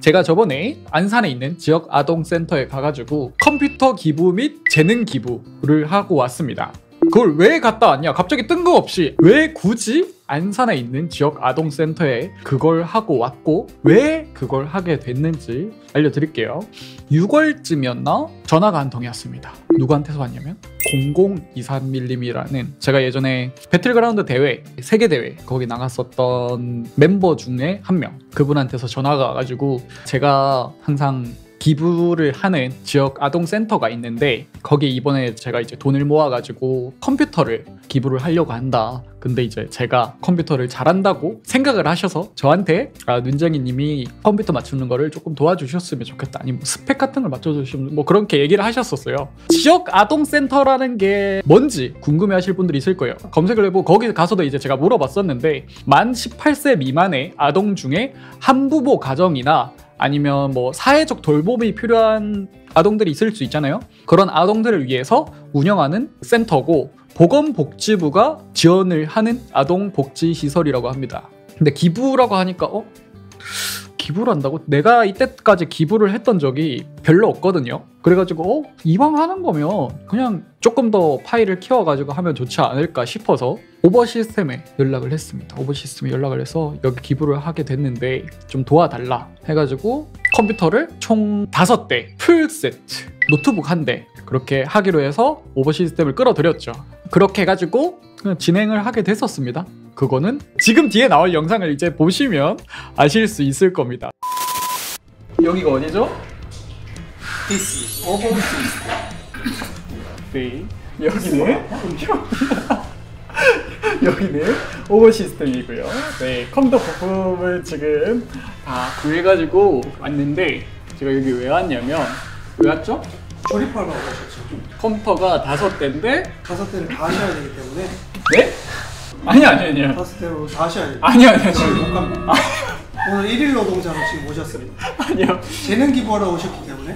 제가 저번에 안산에 있는 지역 아동센터에 가가지고 컴퓨터 기부 및 재능 기부를 하고 왔습니다. 그걸 왜 갔다 왔냐? 갑자기 뜬금없이 왜 굳이 안산에 있는 지역 아동센터에 그걸 하고 왔고 왜 그걸 하게 됐는지 알려드릴게요. 6월쯤이었나? 전화가 한 통이 왔습니다. 누구한테서 왔냐면 00231님이라는 제가 예전에 배틀그라운드 대회, 세계대회 거기 나갔었던 멤버 중에 한 명, 그분한테서 전화가 와가지고 제가 항상 기부를 하는 지역 아동센터가 있는데 거기에 이번에 제가 이제 돈을 모아가지고 컴퓨터를 기부를 하려고 한다. 근데 이제 제가 컴퓨터를 잘한다고 생각을 하셔서 저한테 눈쟁이님이 컴퓨터 맞추는 거를 조금 도와주셨으면 좋겠다. 아니면 뭐 스펙 같은 걸 맞춰주시면 뭐 그렇게 얘기를 하셨었어요. 지역 아동센터라는 게 뭔지 궁금해하실 분들이 있을 거예요. 검색을 해보고 거기 가서도 이제 제가 물어봤었는데 만 18세 미만의 아동 중에 한부모 가정이나 아니면 뭐 사회적 돌봄이 필요한 아동들이 있을 수 있잖아요. 그런 아동들을 위해서 운영하는 센터고 보건복지부가 지원을 하는 아동복지시설이라고 합니다. 근데 기부라고 하니까 기부를 한다고? 내가 이때까지 기부를 했던 적이 별로 없거든요. 그래가지고 이왕 하는 거면 그냥 조금 더 파일을 키워가지고 하면 좋지 않을까 싶어서 오버시스템에 연락을 했습니다. 오버시스템에 연락을 해서 여기 기부를 하게 됐는데 좀 도와달라 해가지고 컴퓨터를 총 5대, 풀세트, 노트북 1대 그렇게 하기로 해서 오버시스템을 끌어들였죠. 그렇게 해가지고 그냥 진행을 하게 됐었습니다. 그거는 지금 뒤에 나올 영상을 이제 보시면 아실 수 있을 겁니다. 여기가 어디죠? This is 오버시스템. 네, 여기네. 여기는 오버시스템이고요. 네, 컴퓨터 부품을 지금 다 구해가지고 왔는데 제가 여기 왜 왔냐면, 왜 왔죠? 조립하러 오셨죠. 컴퓨터가 5대인데 5대를 다 하셔야 되기 때문에. 네? 아니요. 5대로 다 하셔야 돼요. 아니요. 지금 못 갑니다. 오늘 1일 노동자로 지금 오셨습니다. 아니요. 재능 기부하러 오셨기 때문에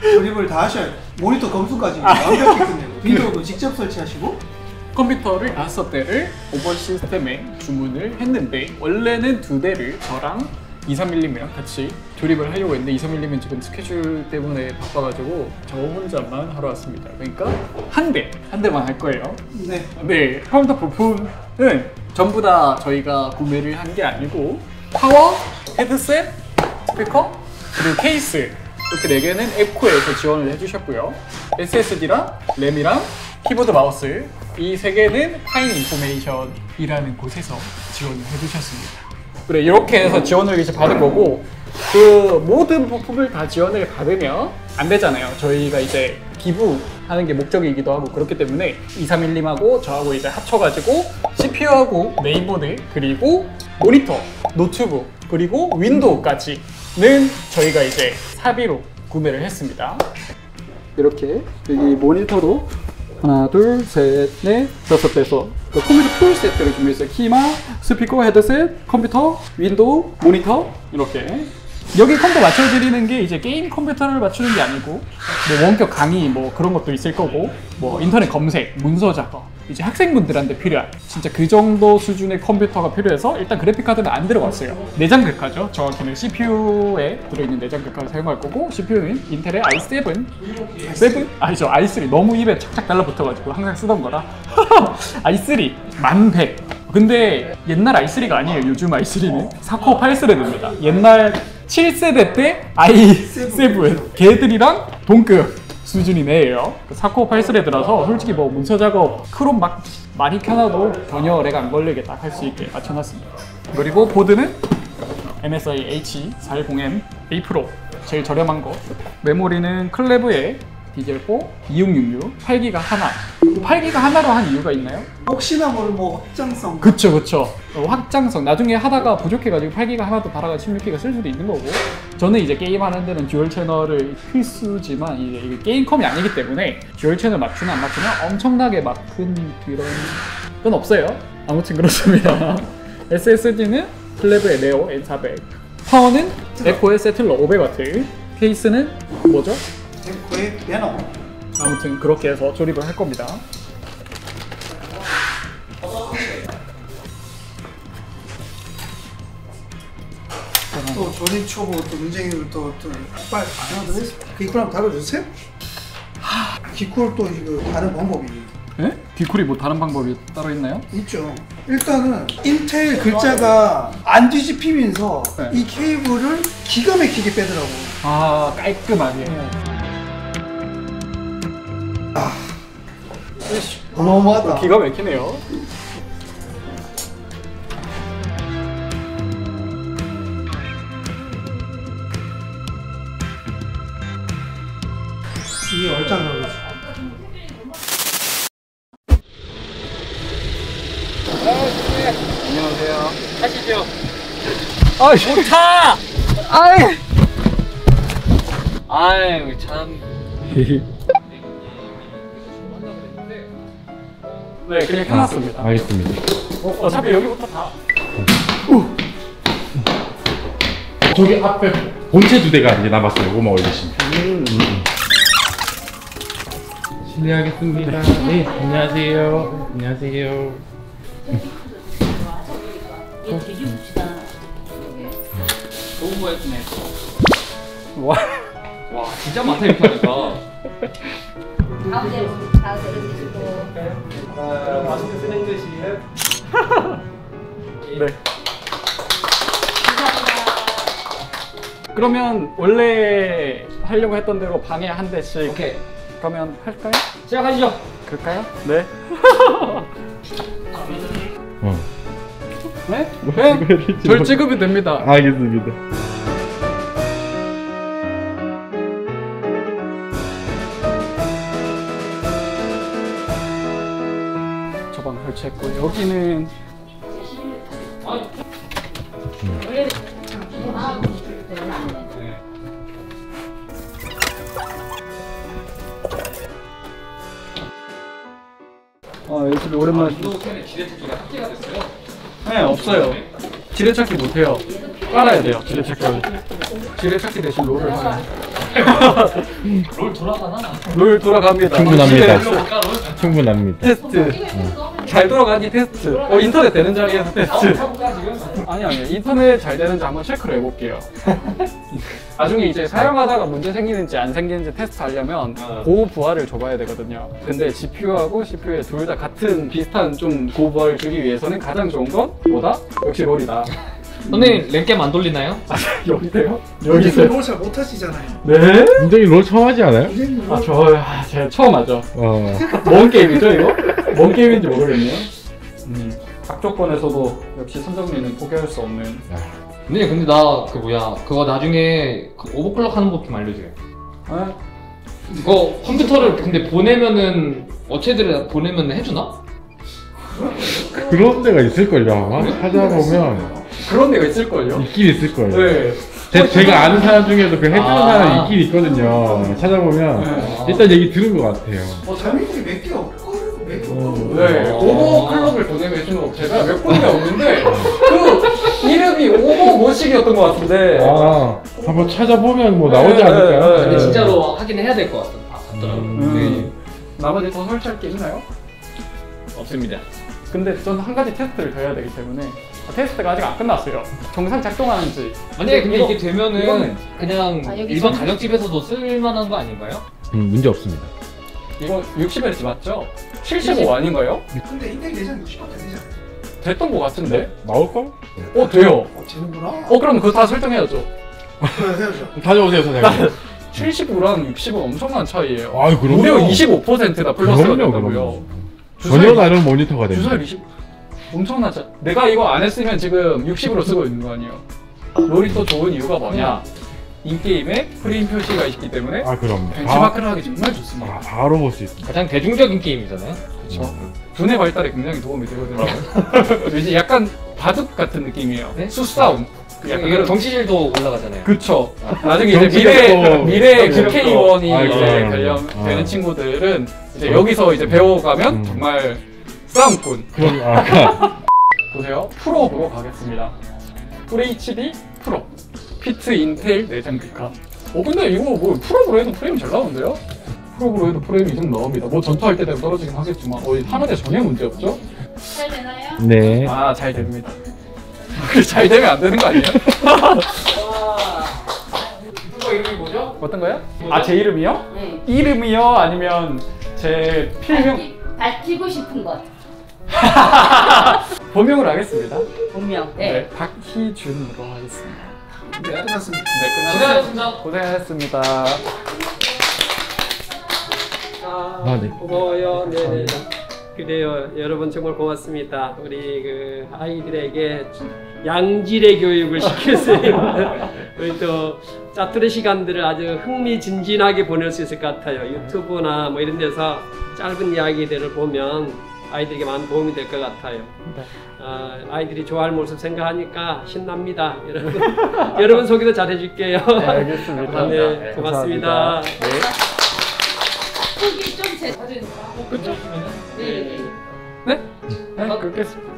조립을 다 하셔야 돼요. 모니터 검수까지 완벽히 끝내고 윈도우도 직접 설치하시고 컴퓨터를 5대를 오버시스템에 주문을 했는데 원래는 2대를 저랑 231님이랑 같이 조립을 하려고 했는데 231님은 지금 스케줄 때문에 바빠가지고 저 혼자만 하러 왔습니다. 그러니까 한 대만 할 거예요. 네. 컴퓨터 부품은 전부 다 저희가 구매를 한 게 아니고 파워, 헤드셋, 스피커, 그리고 케이스 이렇게 4개는 앱코에서 지원을 해주셨고요. SSD랑 램이랑 키보드, 마우스 이 3개는 파인 인포메이션이라는 곳에서 지원을 해주셨습니다. 그래, 이렇게 해서 지원을 이제 받은 거고 그 모든 부품을 다 지원을 받으면 안 되잖아요. 저희가 이제 기부하는 게 목적이기도 하고 그렇기 때문에 231님하고 저하고 이제 합쳐가지고 CPU하고 메인보드 그리고 모니터, 노트북 그리고 윈도우까지는 저희가 이제 사비로 구매를 했습니다. 이렇게 여기 모니터도 하나, 둘, 셋, 넷, 5 대에서 그 컴퓨터 풀 세트를 준비했어요. 키마, 스피커, 헤드셋, 컴퓨터, 윈도우, 모니터 이렇게. 여기 컴퓨터 맞춰드리는 게 이제 게임 컴퓨터를 맞추는 게 아니고 뭐 원격 강의 뭐 그런 것도 있을 거고 뭐 인터넷 검색, 문서 작업 이제 학생분들한테 필요한 진짜 그 정도 수준의 컴퓨터가 필요해서 일단 그래픽카드는 안 들어갔어요. 내장 그래픽카드죠. 정확히는 CPU에 들어있는 내장 그래픽카드를 사용할 거고 CPU는 인텔의 i7 아니죠, i3. 너무 입에 착착 달라붙어가지고 항상 쓰던 거라 i3 1100. 근데 옛날 i3가 아니에요. 요즘 i3는 4코어 8스레드입니다. 옛날 7세대 때 i7 걔들이랑 동급 수준이네요. 4코어 8스레드라서 솔직히 뭐 문서 작업 크롬 막 많이 켜놔도 전혀 렉 안 걸리게 딱 할 수 있게 맞춰놨습니다. 그리고 보드는 MSI H40M A 프로 제일 저렴한 거. 메모리는 클레브의 DDR4 2666 8기가 하나. 8기가 하나로 한 이유가 있나요? 혹시나 모를 뭐 확장성. 그쵸. 확장성. 나중에 하다가 부족해가지고 8기가 하나도 달아가 16기가 쓸 수도 있는 거고. 저는 이제 게임하는 데는 듀얼 채널을 필수지만 이제 이게 게임컴이 아니기 때문에 듀얼 채널 맞추나 안 맞추나 엄청나게 막 큰 그런 건 없어요. 아무튼 그렇습니다. SSD는 클레브의 네오 N400. 파워는 에코의 세틀러 500W. 케이스는 뭐죠? 에코의 네노. 아무튼 그렇게 해서 조립을 할 겁니다. 또 조립 초보 또 문쟁이를 또 빨리 안 하더니 기쿨 한번 다뤄주세요. 기쿨 또 이거 다른 방법이. 예? 기쿨이 뭐 다른 방법이 따로 있나요? 있죠. 일단은 인텔 글자가 안 뒤집히면서 네. 이 케이블을 기가 막히게 빼더라고. 아 깔끔하게. 네. 아, 어마어마하다. 기가 막히네요. 이게 얼짱 나오지. 안녕하세요. 하시죠. 아이씨. 못타! 아이! 아이, 참. 네, 그냥 해놨습니다. 알겠습니다. 어차피 여기부터 다. 저기 앞에 본체 2대가 이제 남았어요. 요거만 올리시면. 실례하겠습니다. 네, 안녕하세요. 안녕하세요. 되게 봅시다. 너무 멋있네. 와, 와 진짜 많다 이렇게 하니까. 다음 대로 드시고. 하나, 맛있게 쓰는 듯이. 네. 감사합니다. 그러면 원래 하려고 했던 대로 방에 한 대씩. 오케이. 그러면 할까요? 시작하시죠. 그럴까요? 네. 네? 네? 절 지급이 됩니다. 알겠습니다. 저 방 설치했고 여기는 요즘에 오랜만에 지도캔에 지뢰찾기가 삭제가 됐어요? 네, 없어요. 지뢰찾기 못해요. 깔아야 돼요, 지뢰찾기를. 지뢰찾기 대신 롤을 하면 롤 돌아가나? 롤 돌아갑니다. 충분합니다. 충분합니다. 테스트. 잘 돌아가니 테스트. 인터넷 되는 자리에서 테스트. 아니, 인터넷 잘 되는지 한번 체크를 해볼게요. 나중에 이제 사용하다가 문제 생기는지 안 생기는지 테스트 하려면 고부하를 줘봐야 되거든요. 근데 GPU하고 CPU에 둘 다 같은 비슷한 좀 고부하를 주기 위해서는 가장 좋은 건 뭐다? 역시 롤이다. 선생님 랭겜 안 돌리나요? 아, 여기세요? 여기세요? 롤 잘 못하시잖아요. 네? 문정이 롤 처음 하지 않아요? 아 저요? 아, 제가 처음 하죠. 뭔 게임이죠 이거? 뭔 게임인지 모르겠네요. 각 조건에서도 역시 선정리는 포기할 수 없는. 근데 나 그거 나중에 오버클럭 하는 법 좀 알려줘요. 네? 그거 컴퓨터를 근데 보내면은 업체들에 보내면 해주나? 그런 데가 있을걸요 아마? 찾아보면 그런 애가 있을걸요? 있긴 있을걸요. 네. 제가 아는 사람 중에도 그 해주는 사람이 있긴 있거든요. 찾아보면 일단 얘기 들은 것 같아요. 잘못된 게 몇 개 없고 몇 개 없고. 네. 오버클럭을 보내면 해주는 업체가 몇 군데 없는데 그 이름이 오버모식이었던 것 같은데 한번 찾아보면 뭐 나오지 않을까요? 근데 진짜로 확인해야 될 것 같더라고요. 네. 나머지 더 설치할 게 있나요? 없습니다. 근데 저는 한 가지 테스트를 더 해야 되기 때문에 테스트가 아직 안 끝났어요. 정상 작동하는지. 아니 근데 이게 되면은 이거는 그냥 일반 가정집에서도 쓸만한 거 아닌가요? 문제 없습니다. 이거 60Hz 맞죠? 75 아닌가요? 근데 인텔 계산 60Hz 되잖아. 됐던 거 같은데? 나올걸? 돼요. 되는구나. 그럼 그거 다 설정해야죠. 해야죠. 다녀오세요 선생님. 75랑 60은 엄청난 차이예요. 그럼요. 무려 25%나 플러스가 된다고요. 전혀 다른 모니터가 됩니다. 엄청난 차. 내가 이거 안 했으면 지금 60으로 쓰고 있는 거 아니에요. 롤이 또 좋은 이유가 뭐냐? 인게임에 프레임 표시가 있기 때문에 벤치마크를 하기 정말 좋습니다. 바로 볼 수 있습니다. 가장 대중적인 게임이잖아요. 그렇죠. 두뇌 발달에 굉장히 도움이 되거든요. 이제 약간 바둑 같은 느낌이에요. 네? 수싸움. 이거 정치질도 올라가잖아요. 그쵸. 나중에 이제 미래 국회의원이 되는 친구들은 이제 여기서 이제 배워가면 정말 싸움꾼. 보세요. 프로 보고 가겠습니다. FHD 프로. 피트 인텔 내장 극화. 근데 이거 뭐 프로로 해도 프레임 잘 나오는데요? 프로그램에도 프레임이 좀 나옵니다. 뭐 전투할 때 되면 떨어지긴 하겠지만 하는데 전혀 문제 없죠? 잘 되나요? 네. 아, 잘 됩니다. 잘 되면 안 되는 거 아니에요? 누가 이름이 뭐죠? 어떤 거요? 아, 제 이름이요? 네. 이름이요? 아니면 제 필명? 밝히고 싶은 것. 본명으로 하겠습니다. 본명. 네. 네, 박희준으로 하겠습니다. 네, 끝났습니다. 네, 끝났습니다. 고생하셨습니다. 아, 네. 고마워요. 네네. 그래요. 여러분 정말 고맙습니다. 우리 그 아이들에게 양질의 교육을 시켰어요. 우리 또 짜투리 시간들을 아주 흥미진진하게 보낼 수 있을 것 같아요. 유튜브나 뭐 이런 데서 짧은 이야기들을 보면 아이들에게 많은 도움이 될 것 같아요. 아이들이 좋아할 모습 생각하니까 신납니다. 여러분, 여러분 소개도 잘 해줄게요. 네, 알겠습니다. 감사합니다. 네, 고맙습니다. 소개 좀 제 사진. 그쵸? 네. 네. 네? 네, 그렇겠습니다.